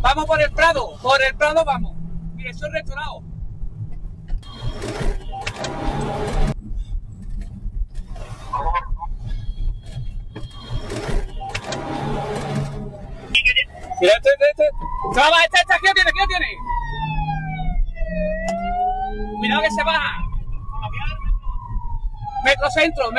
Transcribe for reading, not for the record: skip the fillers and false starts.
Vamos por el Prado vamos. Dirección Rectorado. Mira, este. Chava, este, aquí lo tiene. Cuidado que se baja. Metrocentro.